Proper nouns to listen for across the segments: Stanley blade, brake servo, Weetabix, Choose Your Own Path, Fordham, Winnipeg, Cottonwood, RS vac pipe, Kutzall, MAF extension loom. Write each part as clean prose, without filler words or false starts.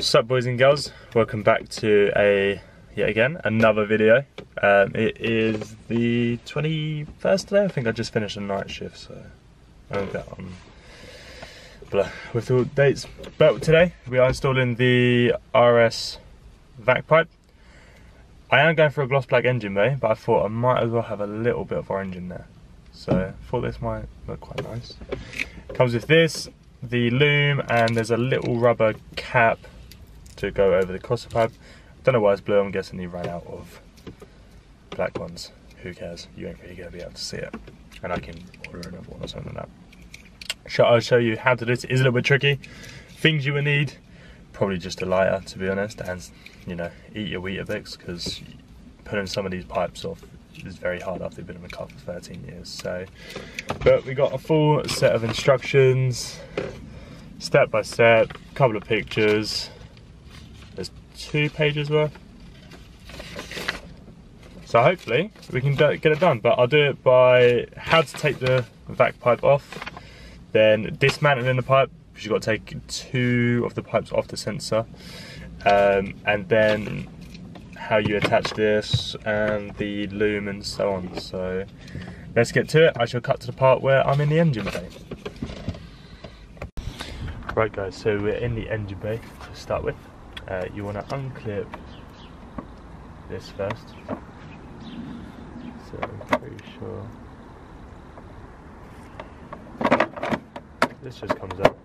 What's up, boys and girls? Welcome back to yet again another video. It is the 21st today. I think I just finished a night shift, so I'm a bit on blah with all dates. But today we are installing the RS vac pipe. I am going for a gloss black engine though, but I thought I might as well have a little bit of orange in there. So I thought this might look quite nice. Comes with this, the loom, and there's a little rubber cap to go over the copper pipe. Don't know why it's blue, I'm guessing he ran out of black ones. Who cares? You ain't really gonna be able to see it. And I can order another one or something like that. So I'll show you how to do this. It is a little bit tricky. Things you will need, probably just a lighter to be honest, and you know, eat your Weetabix, because putting some of these pipes off is very hard after they've been in the car for 13 years. So, but we got a full set of instructions, step by step, couple of pictures. There's 2 pages worth. So hopefully we can get it done, but I'll do it by how to take the vac pipe off, then dismantling the pipe, because you've got to take 2 of the pipes off the sensor, and then how you attach this and the loom and so on. So let's get to it. I shall cut to the part where I'm in the engine bay. Right guys, so we're in the engine bay to start with. You want to unclip this first. So I'm pretty sure this just comes out.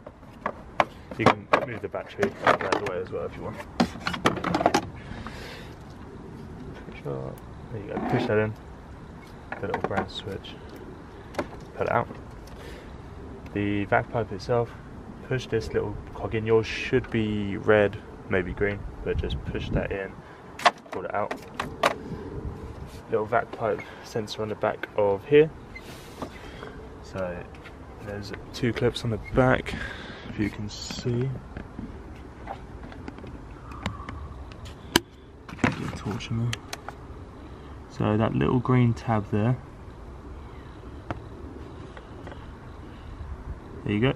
You can move the battery out of the way as well if you want. There you go, push that in, the little brown switch, put it out. The vac pipe itself, push this little cog in. Yours should be red, maybe green, but just push that in, pull it out. Little vac pipe sensor on the back of here. So there's 2 clips on the back, if you can see. Get torch in there. So that little green tab there, there you go,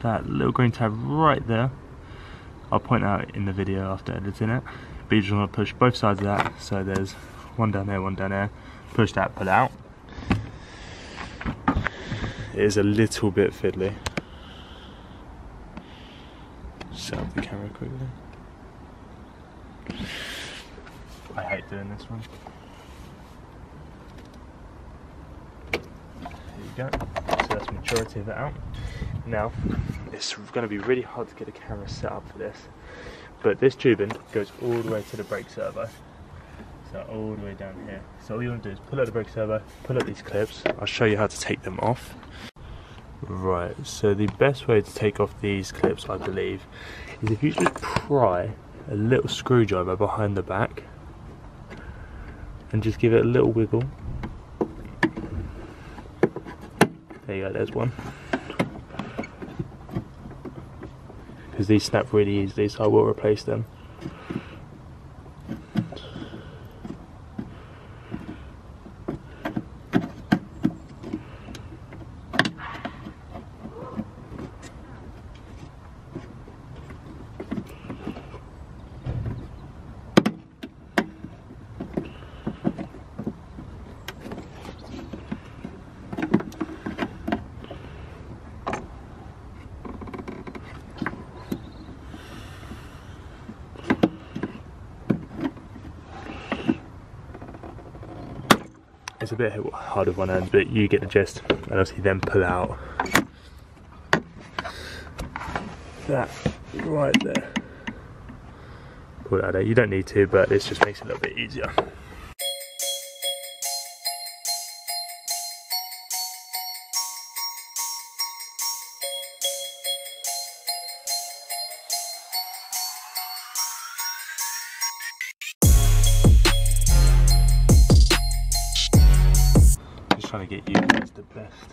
that little green tab right there, I'll point out in the video after editing it, but you just want to push both sides of that, so there's one down there, push that, pull it out. It is a little bit fiddly, set up the camera quickly, I hate doing this one. Go. So that's the majority of it out. Now, it's going to be really hard to get a camera set up for this, but this tubing goes all the way to the brake servo, so all the way down here. So all you want to do is pull out the brake servo, pull out these clips. I'll show you how to take them off. Right, so the best way to take off these clips, I believe, is if you just pry a little screwdriver behind the back and just give it a little wiggle. There you go, there's one. Because these snap really easily, so I will replace them. It's a bit hard with one hand, but you get the gist, and obviously then pull out that right there. Pull it out there. You don't need to, but this just makes it a little bit easier. Trying to get you guys the best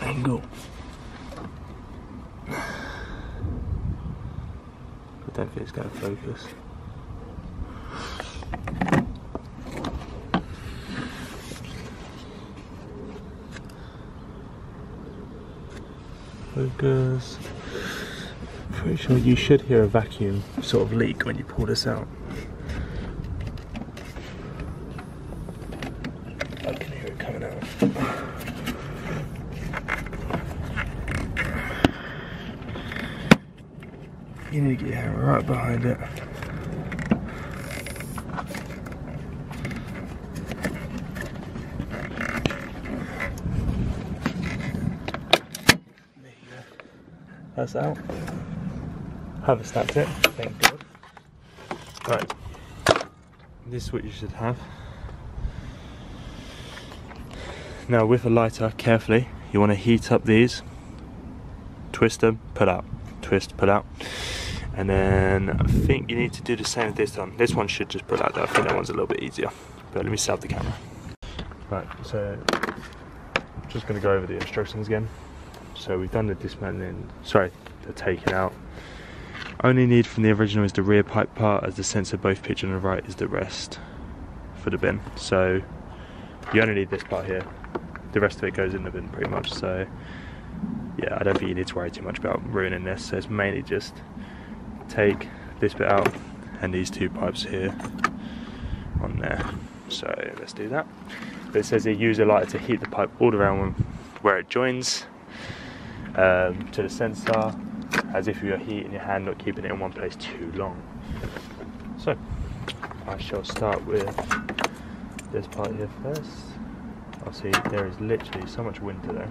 angle. I don't think it's going to focus. Focus. pretty sure you should hear a vacuum sort of leak when you pull this out. I can hear it coming out. You need to get your hand right behind it. That's out. Haven't snapped it, thank God. Right, this is what you should have. Now with a lighter, carefully, you want to heat up these, twist them, pull out, twist, pull out. And then I think you need to do the same with this one. This one should just pull out though, I think that one's a little bit easier. But let me set up the camera. Right, so I'm just going to go over the instructions again. So we've done the dismantling, sorry, the taking out. Only need from the original is the rear pipe part, as the sensor both pitch and the right is the rest for the bin. So you only need this part here. The rest of it goes in the bin pretty much. So yeah, I don't think you need to worry too much about ruining this. So it's mainly just take this bit out and these two pipes here on there. So let's do that. But it says they use a lighter to heat the pipe all around where it joins. To the sensor, as if you were heating your hand, not keeping it in one place too long. So I shall start with this part here first. I'll see, there is literally so much wind today.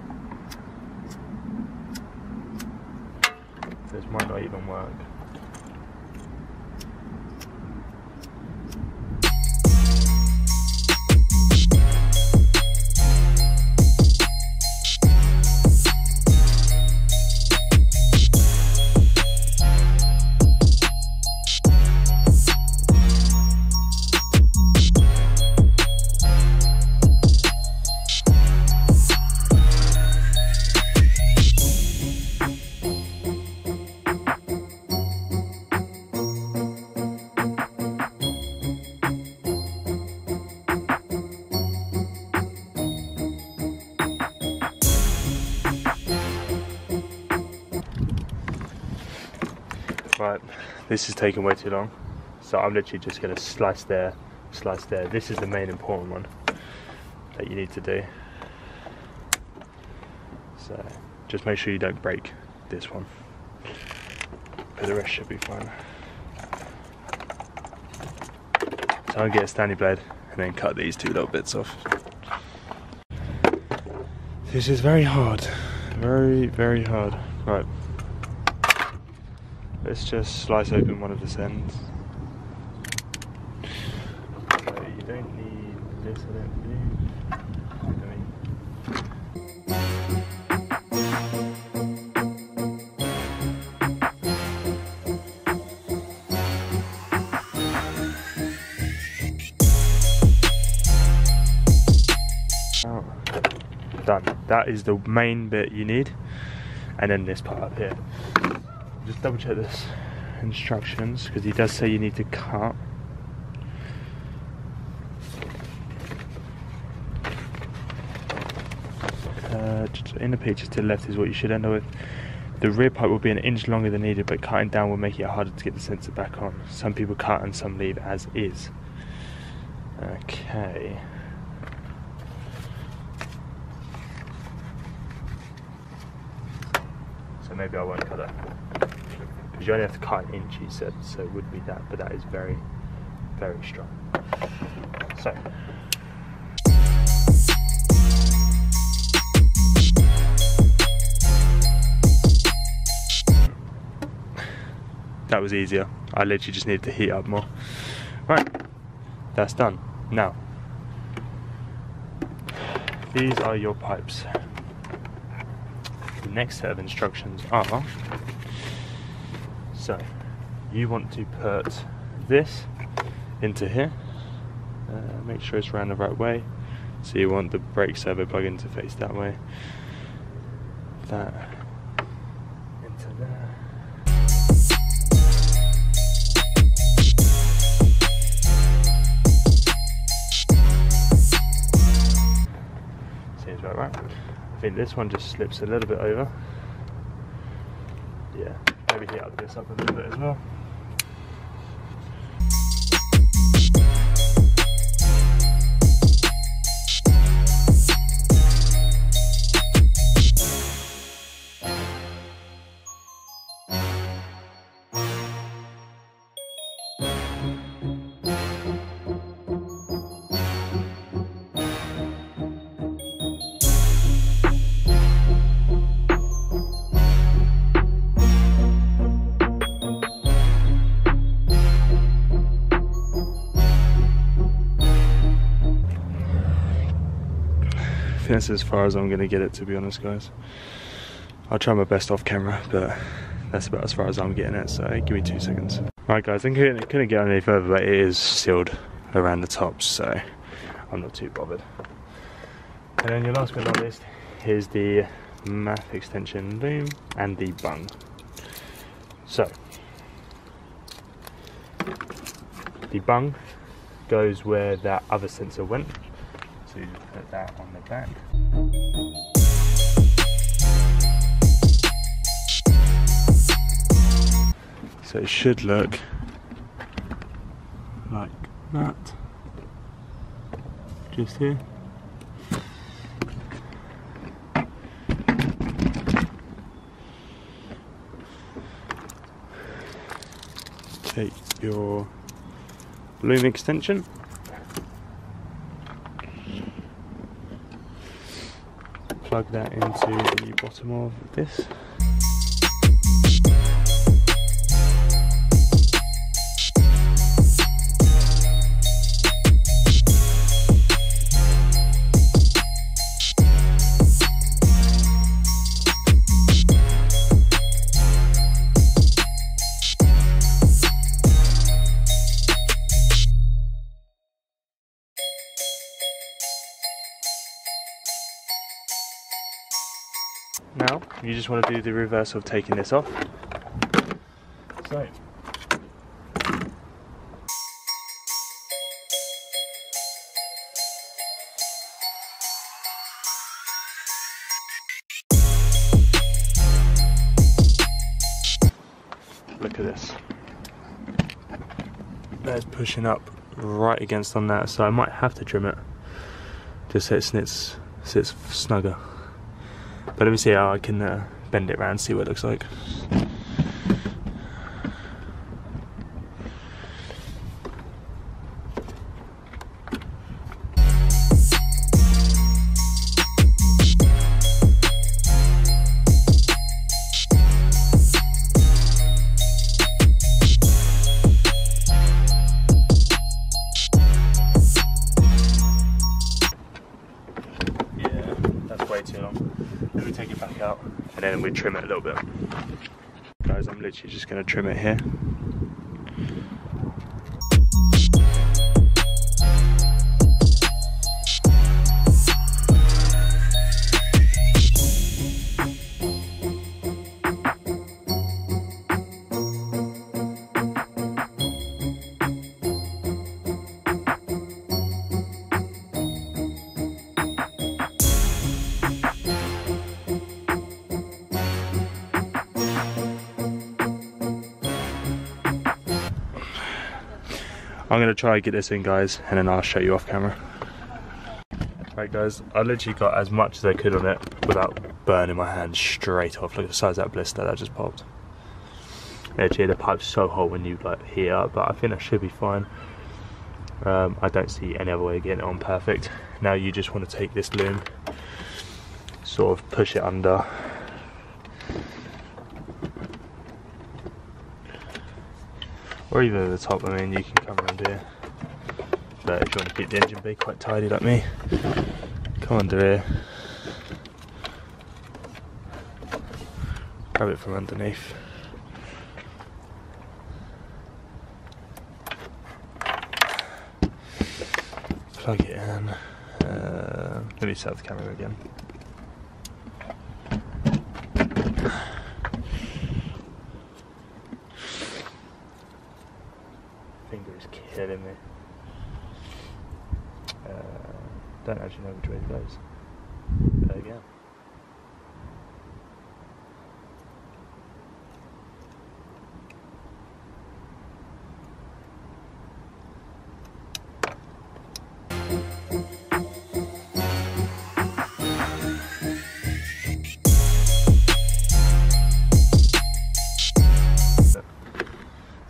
This might not even work. Right, this is taking way too long, so I'm literally just going to slice there. This is the main important one that you need to do. So just make sure you don't break this one, but the rest should be fine. So I'll get a Stanley blade and then cut these two little bits off. This is very hard, very hard. Right. Let's just slice open one of this ends. So you don't need this, I don't believe. Oh, done. That is the main bit you need. And then this part up here. Just double check this instructions, because he does say you need to cut. Inner pieces to the left is what you should end up with. The rear pipe will be an inch longer than needed, but cutting down will make it harder to get the sensor back on. Some people cut and some leave as is. Okay. So maybe I won't cut it. You only have to cut an inch, he said, so it would be that, but that is very strong. So that was easier. I literally just needed to heat up more. Right, that's done. Now these are your pipes. The next set of instructions are, so you want to put this into here, make sure it's round the right way. So you want the brake servo plug-in to face that way, that into there. Seems about right. I think this one just slips a little bit over. Yeah, maybe here. tighten this up a little bit as well. That's as far as I'm going to get it, to be honest, guys. I'll try my best off camera, but that's about as far as I'm getting it, so give me 2 seconds. Alright guys, I couldn't get any further, but it is sealed around the top, so I'm not too bothered. And then your last but not least is the MAF extension loom and the bung. So the bung goes where that other sensor went. So you just put that on the back. So it should look like that, just here. Take your loom extension. Plug that into the bottom of this. Now, you just want to do the reverse of taking this off. So, look at this. That is pushing up right against on that, so I might have to trim it just so it sits snugger. But let me see how I can bend it around, see what it looks like. Yeah, that's way too long. Let me take it back out and then we trim it a little bit. Guys, I'm literally just going to trim it here. I'm going to try and get this in, guys, and then I'll show you off camera. Alright guys, I literally got as much as I could on it without burning my hand straight off. Look at the size of that blister that just popped. Literally the pipe's so hot when you like heat up, but I think that should be fine. I don't see any other way of getting it on perfect. Now you just want to take this loom, sort of push it under. Or even at the top, I mean, you can come around here. But if you want to keep the engine bay quite tidy like me, come under here. Grab it from underneath. Plug it in. Let me set up the camera again. Killing me. Don't actually know which way it goes. There we go.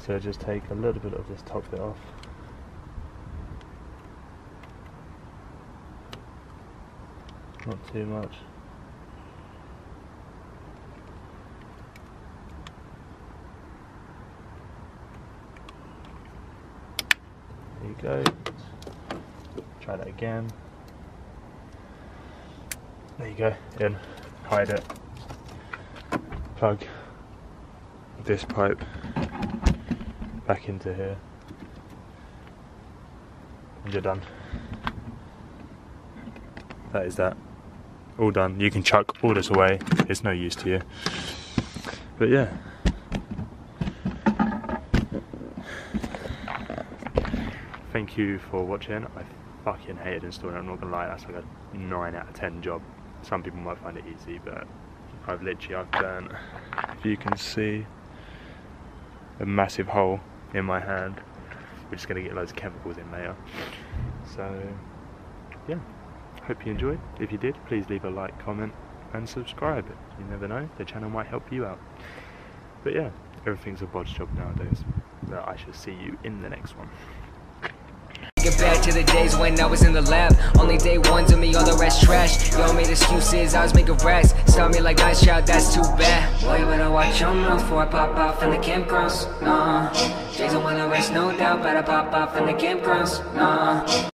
So just take a little bit of this top bit off. Not too much. There you go. Try that again. There you go. In. Hide it. Plug this pipe back into here. And you're done. That is that. All done. You can chuck all this away. It's no use to you. But yeah. Thank you for watching. I fucking hated installing it, I'm not gonna lie, that's like a 9 out of 10 job. Some people might find it easy, but I've burnt, if you can see, a massive hole in my hand. We're just gonna get loads of chemicals in later. So yeah, hope you enjoyed. If you did, please leave a like, comment and subscribe. You never know, the channel might help you out. But yeah, everything's a bodge job nowadays. But I shall see you in the next one. Get back to the days when I was in the lab. Only day one to me, all the rest trash. Y'all made excuses, I was making racks. Saw me like nice child, that's too bad. Boy, you better watch your mouth before I pop off in the campgrounds. Nah, Jason wanna rest, no doubt, better pop off in the campgrounds. Nah.